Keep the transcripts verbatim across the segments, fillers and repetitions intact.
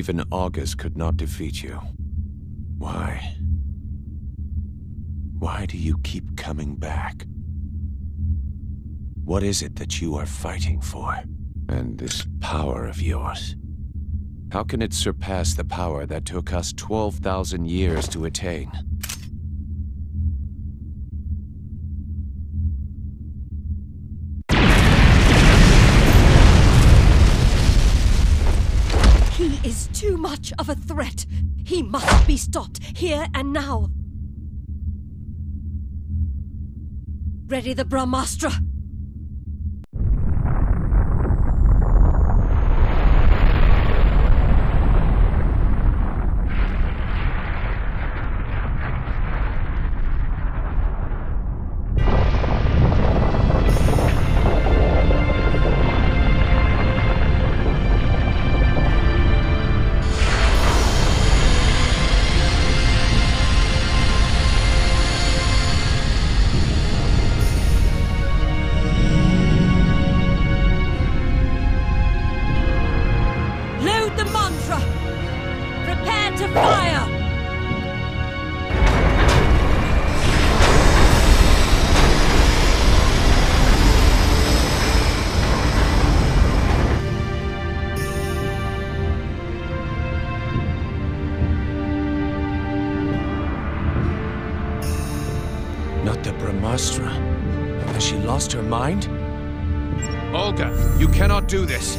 Even Argus could not defeat you. Why? Why do you keep coming back? What is it that you are fighting for? And this power of yours? How can it surpass the power that took us twelve thousand years to attain? He is too much of a threat. He must be stopped here and now. Ready the Brahmastra. Mind? Olga, you cannot do this.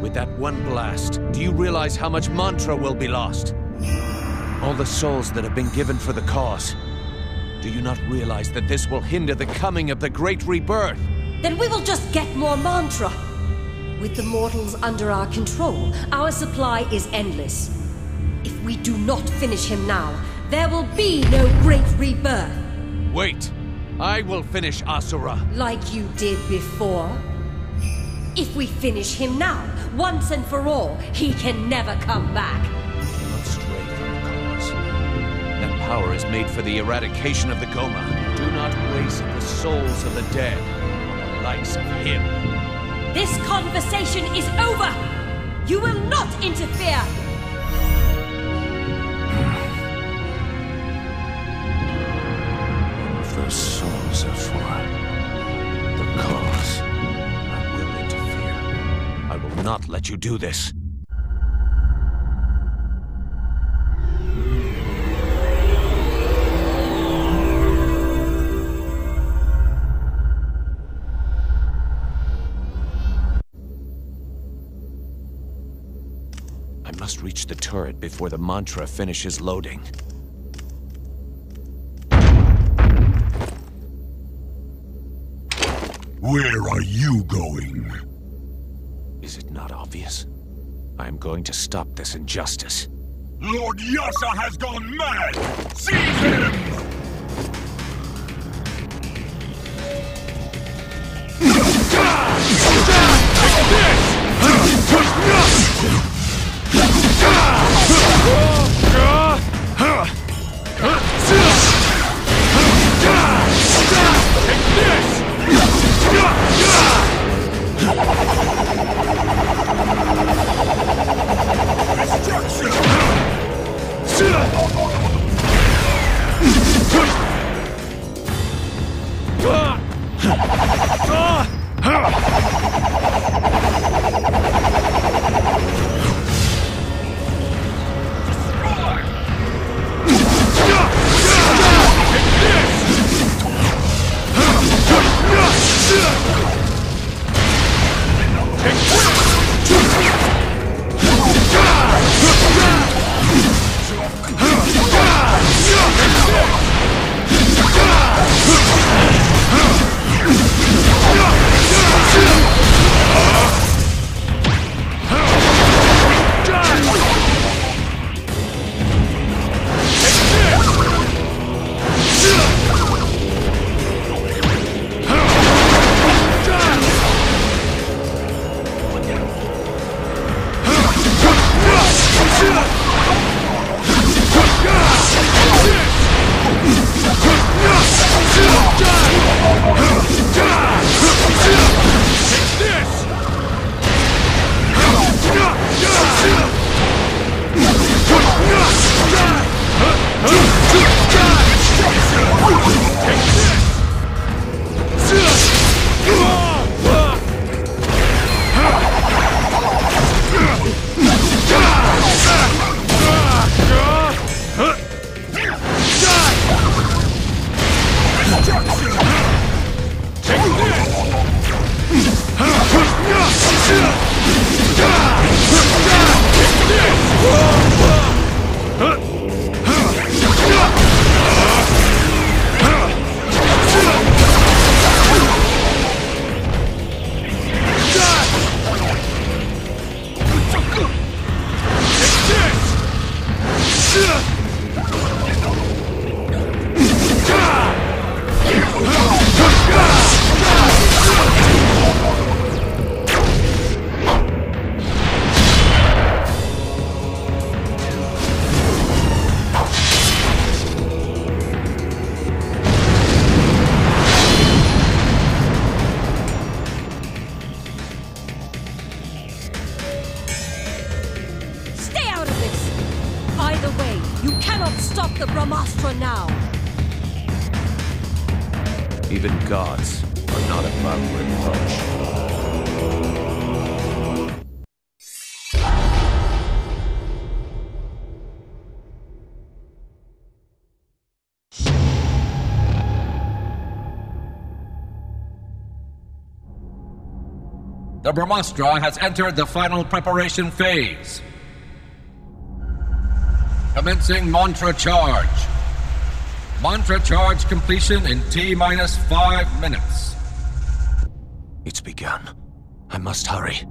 With that one blast, do you realize how much mantra will be lost? All the souls that have been given for the cause. Do you not realize that this will hinder the coming of the great rebirth? Then we will just get more mantra. With the mortals under our control, our supply is endless. If we do not finish him now, there will be no great rebirth. Wait! I will finish Asura. Like you did before. If we finish him now, once and for all, he can never come back. You cannot stray from the cause. That power is made for the eradication of the Goma. Do not waste the souls of the dead on the likes of him. This conversation is over! You will not interfere! Those souls are for the cause. I will interfere. I will not let you do this. I must reach the turret before the mantra finishes loading. Where are you going? Is it not obvious? I am going to stop this injustice. Lord Yasha has gone mad! Seize him! Destruction! Even gods are not above reproach. The Brahmastra has entered the final preparation phase. Commencing mantra charge. Mantra charge completion in T-minus five minutes. It's begun. I must hurry.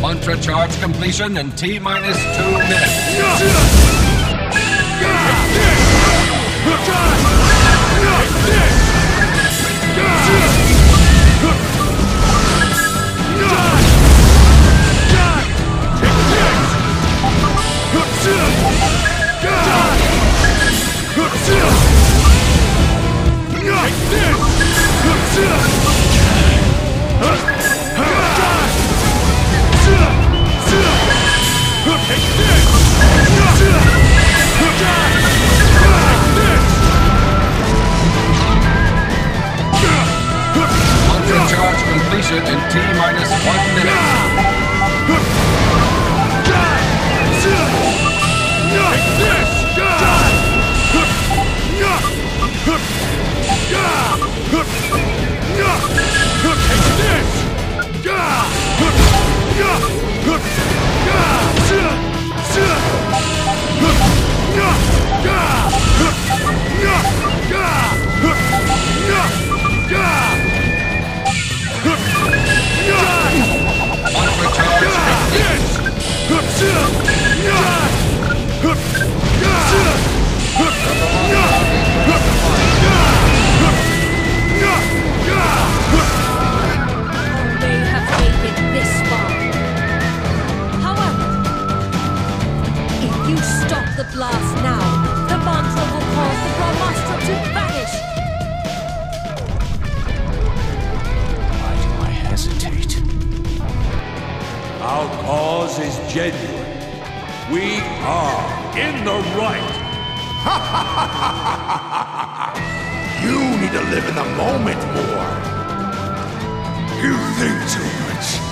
Mantra charge completion in T-minus two minutes. ignition in T minus one minute. Blast now. The mantra will cause the Brahmastra to vanish. Why do I hesitate? Our cause is genuine. We are in the right. You need to live in the moment more. You think too much.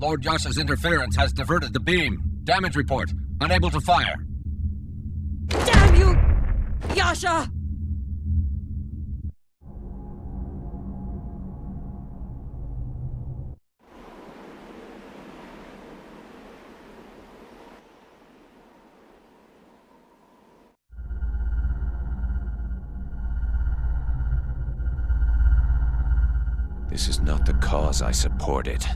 Lord Yasha's interference has diverted the beam. Damage report. Unable to fire. Damn you, Yasha! This is not the cause I supported.